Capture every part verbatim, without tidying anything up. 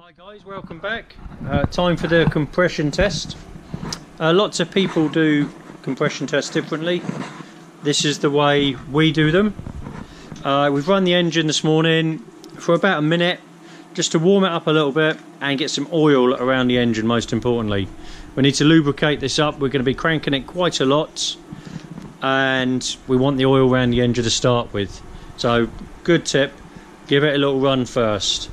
Hi guys, welcome back. Uh, time for the compression test. Uh, lots of people do compression tests differently. This is the way we do them. Uh, we've run the engine this morning for about a minute just to warm it up a little bit and get some oil around the engine, most importantly. We need to lubricate this up. We're going to be cranking it quite a lot and we want the oil around the engine to start with. So good tip, give it a little run first.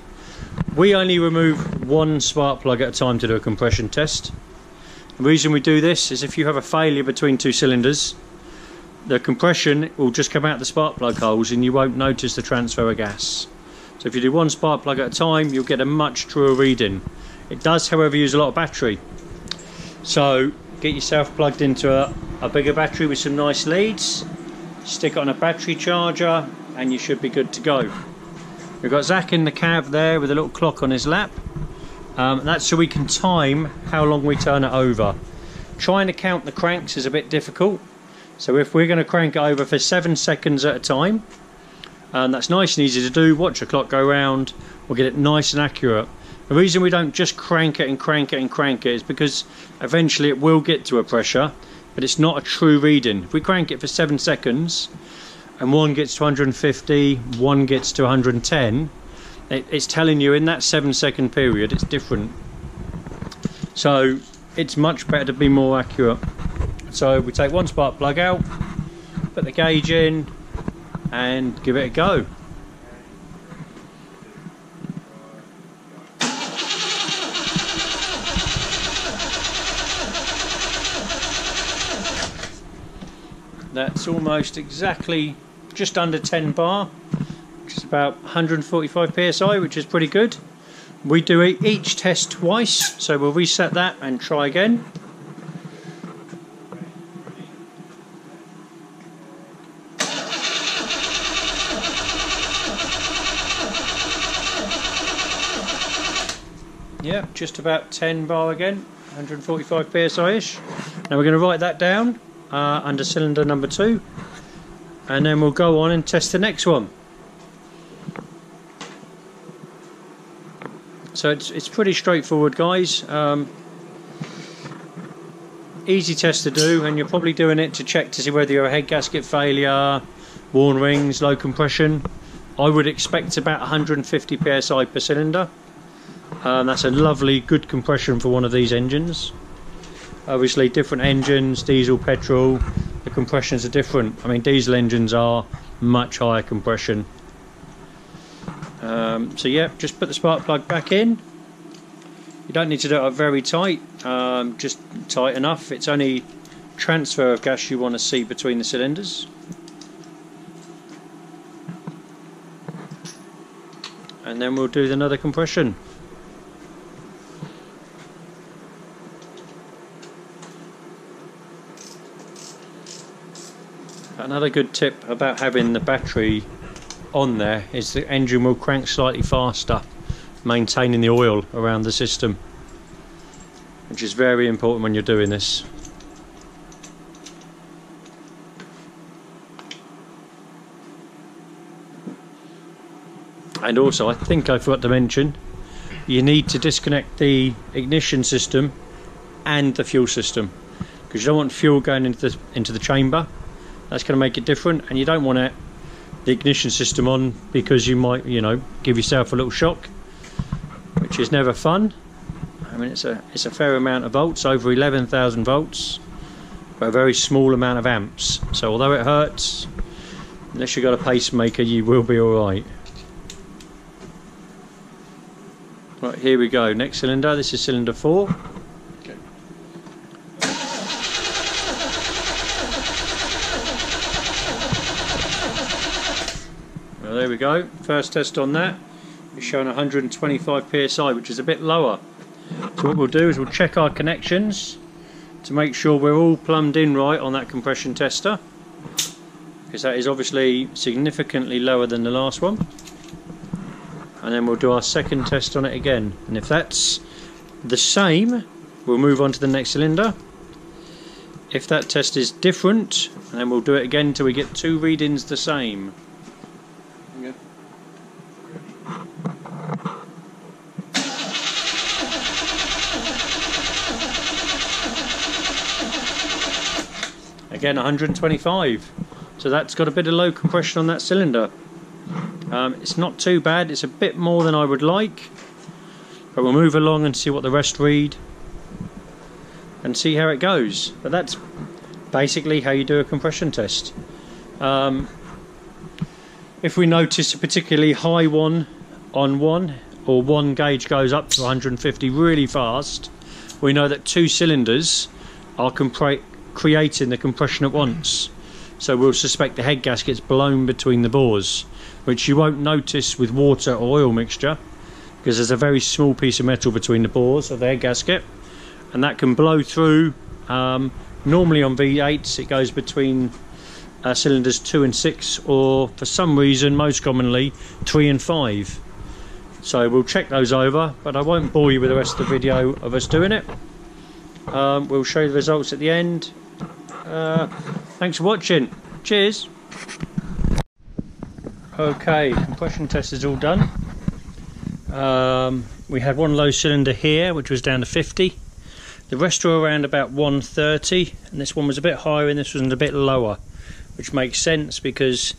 We only remove one spark plug at a time to do a compression test. The reason we do this is if you have a failure between two cylinders, the compression will just come out the spark plug holes and you won't notice the transfer of gas. So if you do one spark plug at a time, you'll get a much truer reading. It does, however, use a lot of battery. So get yourself plugged into a, a bigger battery with some nice leads, stick it on a battery charger, and you should be good to go. We've got Zach in the cab there with a little clock on his lap. Um, that's so we can time how long we turn it over. Trying to count the cranks is a bit difficult. So if we're going to crank it over for seven seconds at a time, um, that's nice and easy to do. Watch the clock go round. We'll get it nice and accurate. The reason we don't just crank it and crank it and crank it is because eventually it will get to a pressure, but it's not a true reading. If we crank it for seven seconds, and one gets to one hundred fifty, one gets to one hundred ten, it, it's telling you in that seven second period it's different. So it's much better to be more accurate. So we take one spark plug out, put the gauge in and give it a go. That's almost exactly just under ten bar, which is about one hundred forty-five P S I, which is pretty good. We do each test twice, so we'll reset that and try again. Yeah, just about ten bar again, one hundred forty-five P S I-ish. Now we're going to write that down uh, under cylinder number two, and then we'll go on and test the next one. So it's, it's pretty straightforward, guys. Um, easy test to do, and you're probably doing it to check to see whether you have a head gasket failure, worn rings, low compression. I would expect about one hundred fifty P S I per cylinder. Um, that's a lovely good compression for one of these engines. Obviously different engines, diesel, petrol, the compressions are different. I mean, diesel engines are much higher compression. Um, so yeah, just put the spark plug back in. You don't need to do it very tight, um, just tight enough. It's only transfer of gas you want to see between the cylinders. And then we'll do another compression. Another good tip about having the battery on there is the engine will crank slightly faster, maintaining the oil around the system, which is very important when you're doing this. And also, I think I forgot to mention, you need to disconnect the ignition system and the fuel system, because you don't want fuel going into the, into the chamber. That's going to make it different, and you don't want it, the ignition system on, because you might, you know, give yourself a little shock, which is never fun. I mean, it's a it's a fair amount of volts, over eleven thousand volts, but a very small amount of amps. So although it hurts, unless you've got a pacemaker, you will be all right. Right, here we go. Next cylinder. This is cylinder four. There we go, first test on that is showing one hundred twenty-five P S I, which is a bit lower. So what we'll do is we'll check our connections to make sure we're all plumbed in right on that compression tester, because that is obviously significantly lower than the last one. And then we'll do our second test on it again, and if that's the same, we'll move on to the next cylinder. If that test is different, then we'll do it again until we get two readings the same. again one hundred twenty-five. So that's got a bit of low compression on that cylinder. Um, it's not too bad, it's a bit more than I would like, but we'll move along and see what the rest read and see how it goes. But that's basically how you do a compression test. Um, if we notice a particularly high one on one, or one gauge goes up to one hundred fifty really fast, we know that two cylinders are creating the compression at once. So we'll suspect the head gasket's blown between the bores, which you won't notice with water or oil mixture, because there's a very small piece of metal between the bores of the head gasket, and that can blow through. Um, normally on V eights it goes between uh, cylinders two and six, or for some reason, most commonly, three and five. So we'll check those over, but I won't bore you with the rest of the video of us doing it. Um, we'll show you the results at the end. Uh, thanks for watching. Cheers. Okay, compression test is all done. Um, we had one low cylinder here, which was down to fifty. The rest were around about one thirty, and this one was a bit higher and this one's a bit lower, which makes sense because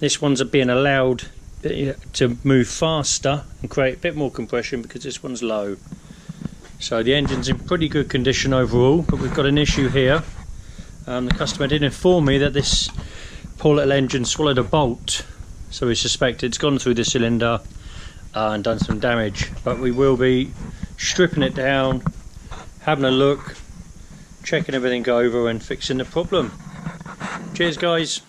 this one's being allowed to move faster and create a bit more compression because this one's low. So the engine's in pretty good condition overall, but we've got an issue here. Um, the customer did inform me that this poor little engine swallowed a bolt, so we suspect it's gone through the cylinder uh, and done some damage. But we will be stripping it down, having a look, checking everything over and fixing the problem. Cheers guys.